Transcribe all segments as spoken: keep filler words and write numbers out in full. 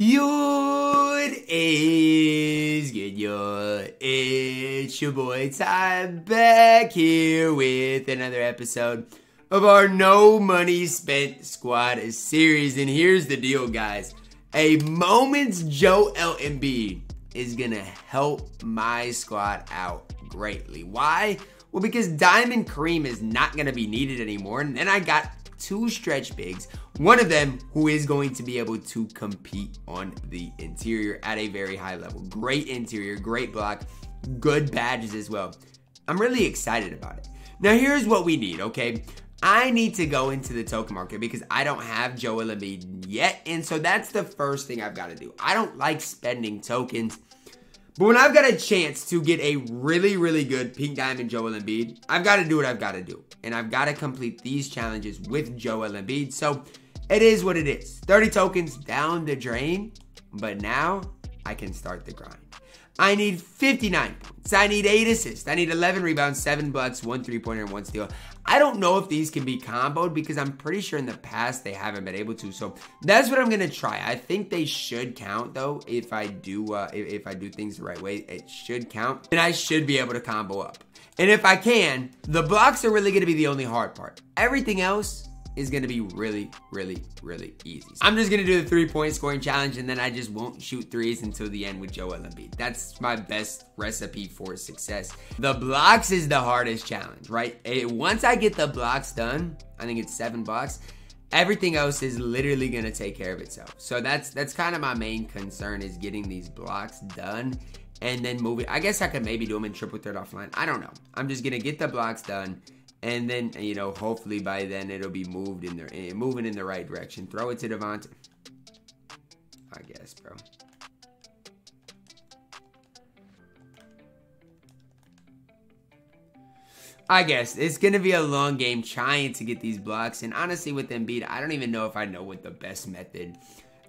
Yod is good, yod. It's your boy Ty back here with another episode of our No Money Spent Squad series. And here's the deal, guys. A moment's Joel Embiid is going to help my squad out greatly. Why? Well, because Diamond Kareem is not going to be needed anymore. And then I got two stretch bigs, one of them who is going to be able to compete on the interior at a very high level. Great interior, great block, good badges as well. I'm really excited about it. Now here's what we need, okay? I need to go into the token market because I don't have Joel Embiid yet, and so that's the first thing I've got to do. I don't like spending tokens, but when I've got a chance to get a really, really good Pink Diamond Joel Embiid, I've got to do what I've got to do. And I've got to complete these challenges with Joel Embiid. So it is what it is. thirty tokens down the drain. But now I can start the grind. I need fifty-nine points. I need eight assists. I need eleven rebounds, seven blocks, one three-pointer, and one steal. I don't know if these can be comboed because I'm pretty sure in the past they haven't been able to. So that's what I'm gonna try. I think they should count though. If I do, uh, if, if I do things the right way, it should count, and I should be able to combo up. And if I can, the blocks are really gonna be the only hard part. Everything else is gonna be really, really, really easy. So I'm just gonna do the three-point scoring challenge, and then I just won't shoot threes until the end with Joel Embiid. That's my best recipe for success. The blocks is the hardest challenge, right? It, once I get the blocks done, I think it's seven blocks, everything else is literally gonna take care of itself. So that's that's kind of my main concern, is getting these blocks done and then moving. I guess I could maybe do them in triple threat offline. I don't know. I'm just gonna get the blocks done. And then, you know, hopefully by then it'll be moved in there, moving in the right direction. Throw it to Devontae, I guess, bro. I guess it's going to be a long game trying to get these blocks. And honestly, with Embiid, I don't even know if I know what the best method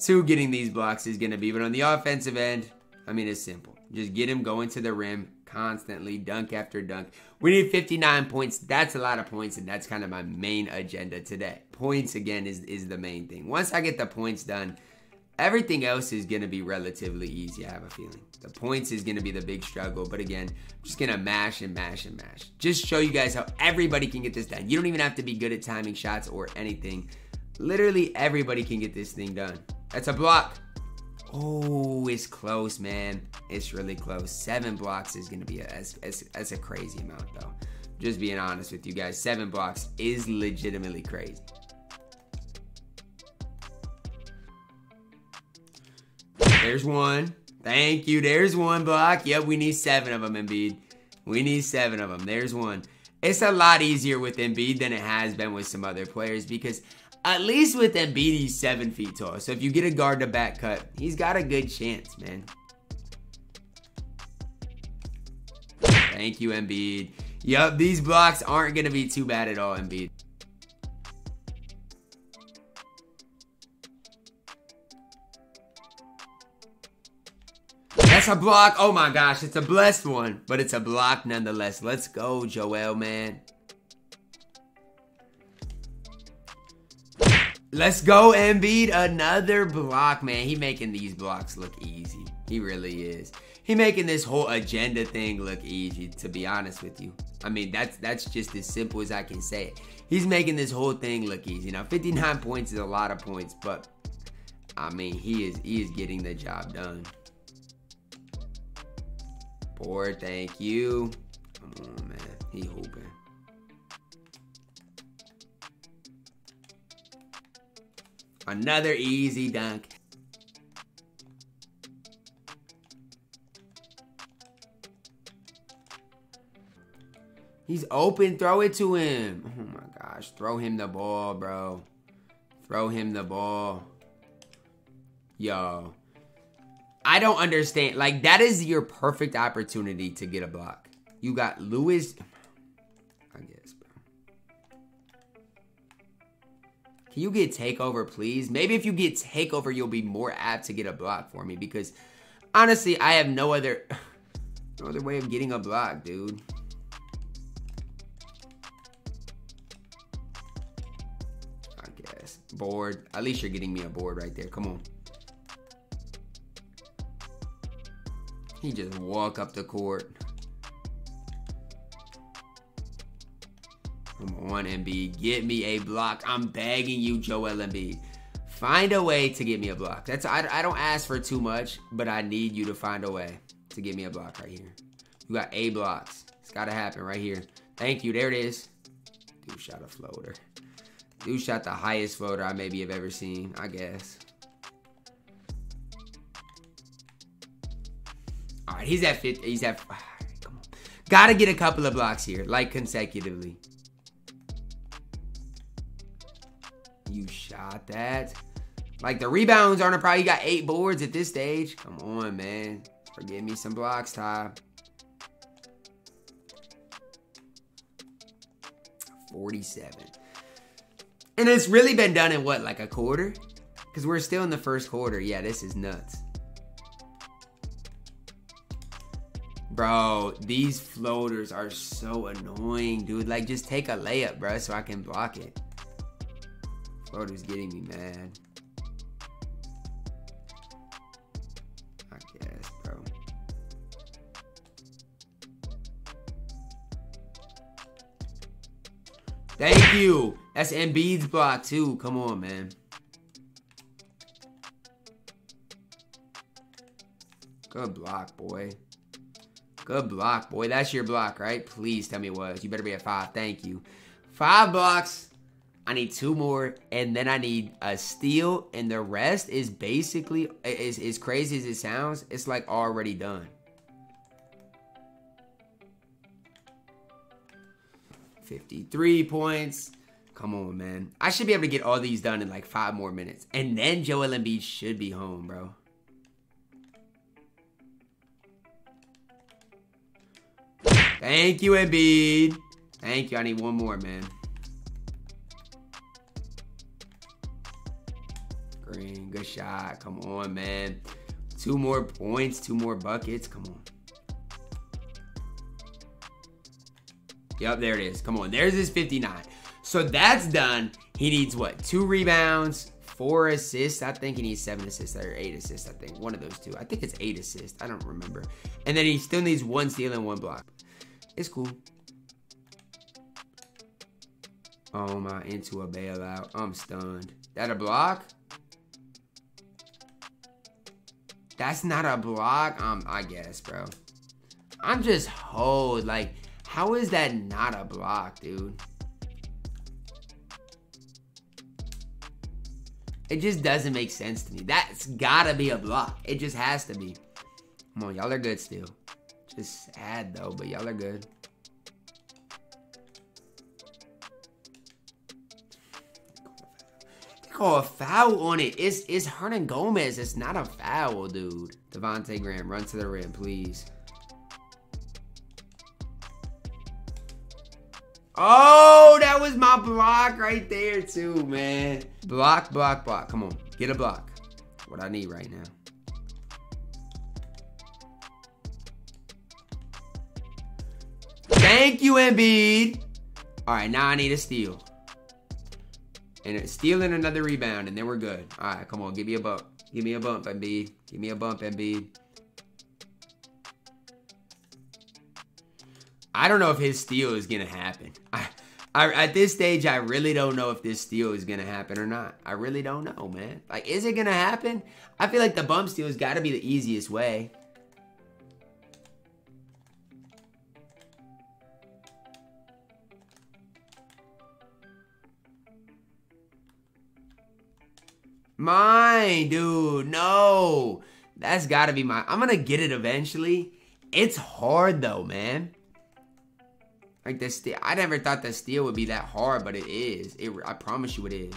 to getting these blocks is going to be. But on the offensive end, I mean, it's simple. Just get him going to the rim constantly, dunk after dunk. We need fifty-nine points. That's a lot of points, and that's kind of my main agenda today. Points, again, is, is the main thing. Once I get the points done, everything else is going to be relatively easy, I have a feeling. The points is going to be the big struggle, but again, I'm just going to mash and mash and mash. Just show you guys how everybody can get this done. You don't even have to be good at timing shots or anything. Literally, everybody can get this thing done. That's a block. Oh, it's close, man. It's really close. Seven blocks is going to be a, that's, that's, that's a crazy amount, though. Just being honest with you guys. Seven blocks is legitimately crazy. There's one. Thank you. There's one block. Yep, we need seven of them, Embiid. We need seven of them. There's one. It's a lot easier with Embiid than it has been with some other players because at least with Embiid, he's seven feet tall. So if you get a guard to back cut, he's got a good chance, man. Thank you, Embiid. Yup, these blocks aren't going to be too bad at all, Embiid. That's a block. Oh my gosh, it's a blessed one. But it's a block nonetheless. Let's go, Joel, man. Let's go, Embiid. Another block, man. He making these blocks look easy. He really is. He making this whole agenda thing look easy, to be honest with you. I mean, that's that's just as simple as I can say it. He's making this whole thing look easy. Now, fifty-nine points is a lot of points, but, I mean, he is, he is getting the job done. Poor, thank you. Come on, man. He hooping. Another easy dunk. He's open. Throw it to him. Oh, my gosh. Throw him the ball, bro. Throw him the ball. Yo. I don't understand. Like, that is your perfect opportunity to get a block. You got Lewis. I guess. Can you get takeover, please? Maybe if you get takeover, you'll be more apt to get a block for me because, honestly, I have no other, no other way of getting a block, dude. I guess. Board. At least you're getting me a board right there. Come on. He just walk up the court. Number one, Embiid. Get me a block. I'm begging you, Joel Embiid. Find a way to get me a block. That's I, I don't ask for too much, but I need you to find a way to get me a block right here. You got a blocks. It's got to happen right here. Thank you. There it is. Dude shot a floater. Dude shot the highest floater I maybe have ever seen, I guess. All right, he's at fifty. He's at... All right, come on. Got to get a couple of blocks here, like consecutively. You shot that. Like, the rebounds aren't a problem. You got eight boards at this stage. Come on, man. Forgive me some blocks, Ty. forty-seven. And it's really been done in, what, like a quarter? Because we're still in the first quarter. Yeah, this is nuts. Bro, these floaters are so annoying, dude. Like, just take a layup, bro, so I can block it. Floater's getting me mad. I guess, bro. Thank you. That's Embiid's block, too. Come on, man. Good block, boy. Good block, boy. That's your block, right? Please tell me it was. You better be at five. Thank you. Five blocks. I need two more, and then I need a steal, and the rest is basically, as, as crazy as it sounds, it's like already done. fifty-three points. Come on, man. I should be able to get all these done in like five more minutes, and then Joel Embiid should be home, bro. Thank you, Embiid. Thank you. I need one more, man. Green, good shot. Come on, man. Two more points, two more buckets. Come on. Yep, there it is. Come on. There's his fifty-nine. So that's done. He needs what? Two rebounds, four assists. I think he needs seven assists or eight assists, I think. One of those two. I think it's eight assists. I don't remember. And then he still needs one steal and one block. It's cool. Oh my, into a bailout. I'm stunned. That a block? That's not a block, um, I guess, bro. I'm just hoed. Like, how is that not a block, dude? It just doesn't make sense to me. That's gotta be a block. It just has to be. Come on, y'all are good still. Just sad, though, but y'all are good. Call a foul on it. It's, it's Hernan Gomez. It's not a foul, dude. Devontae Graham, run to the rim, please. Oh, that was my block right there, too, man. Block, block, block. Come on. Get a block. What I need right now. Thank you, Embiid. All right, now I need a steal. And stealing another rebound, and then we're good. All right, come on. Give me a bump. Give me a bump, Embiid. Give me a bump, Embiid. I don't know if his steal is going to happen. I, I, at this stage, I really don't know if this steal is going to happen or not. I really don't know, man. Like, is it going to happen? I feel like the bump steal has got to be the easiest way. Mine, dude. No. That's got to be mine. I'm going to get it eventually. It's hard, though, man. Like, the steal. I never thought the steal would be that hard, but it is. It, I promise you it is.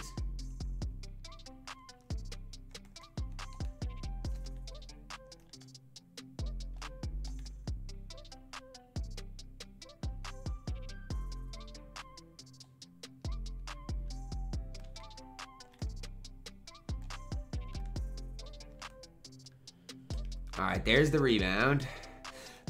All right, there's the rebound.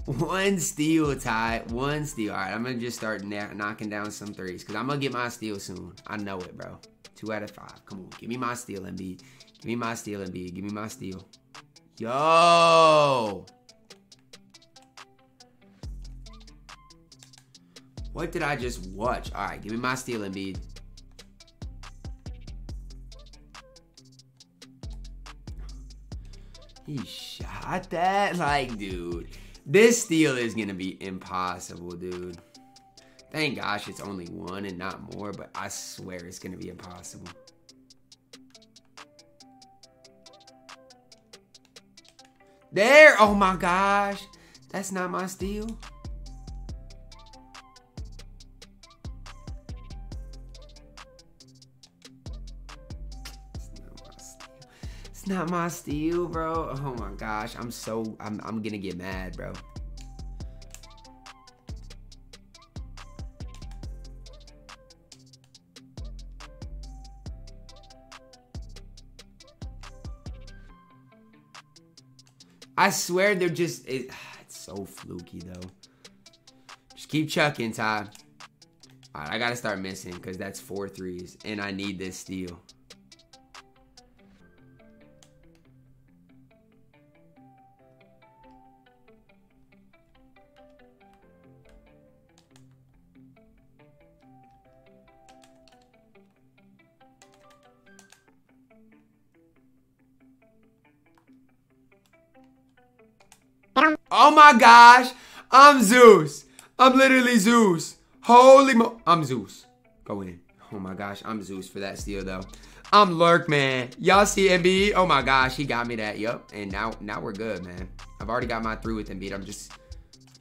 One steal, Ty. One steal. All right, I'm going to just start knocking down some threes because I'm going to get my steal soon. I know it, bro. Two out of five. Come on. Give me my steal, Embiid. Give me my steal, Embiid. Give me my steal. Yo. What did I just watch? All right, give me my steal, Embiid. He shot that? Like, dude. This steal is going to be impossible, dude. Thank gosh it's only one and not more, but I swear it's going to be impossible. There! Oh my gosh. That's not my steal. It's not my steal, bro. Oh my gosh, I'm so I'm I'm gonna get mad, bro. I swear they're just it, it's so fluky though. Just keep chucking, Ty. All right, I gotta start missing because that's four threes, and I need this steal. Oh my gosh, I'm Zeus. I'm literally Zeus. Holy mo- I'm Zeus. Go in. Oh my gosh, I'm Zeus for that steal though. I'm Lurk, man. Y'all see Embiid? Oh my gosh, he got me that. Yup. And now now we're good, man. I've already got my three with Embiid. I'm just, I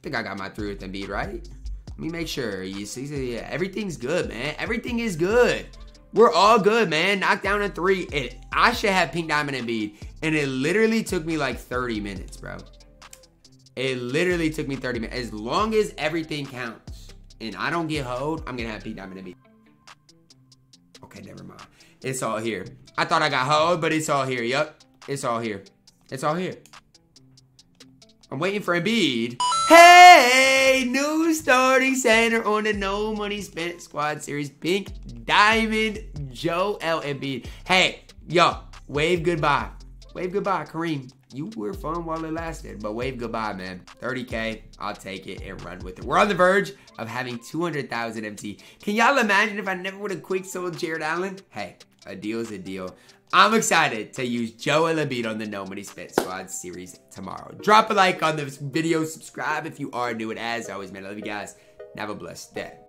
think I got my three with Embiid, right? Let me make sure. You see, yeah, everything's good, man. Everything is good. We're all good, man. Knock down a three. And I should have Pink Diamond Embiid. And it literally took me like thirty minutes, bro. It literally took me thirty minutes. As long as everything counts and I don't get hoed, I'm going to have Pete Diamond Embiid. Okay, never mind. It's all here. I thought I got hoed, but it's all here. Yup. It's all here. It's all here. I'm waiting for Embiid. Hey, new starting center on the No Money Spent Squad Series. Pink Diamond, Joel Embiid. Hey, yo, wave goodbye. Wave goodbye, Kareem. You were fun while it lasted, but wave goodbye, man. thirty K, I'll take it and run with it. We're on the verge of having two hundred thousand M T. Can y'all imagine if I never would have quick sold Jared Allen? Hey, a deal's a deal. I'm excited to use Joel Embiid on the No Money Spent Squad series tomorrow. Drop a like on this video. Subscribe if you are new. And as always, man, I love you guys. Have a blessed day.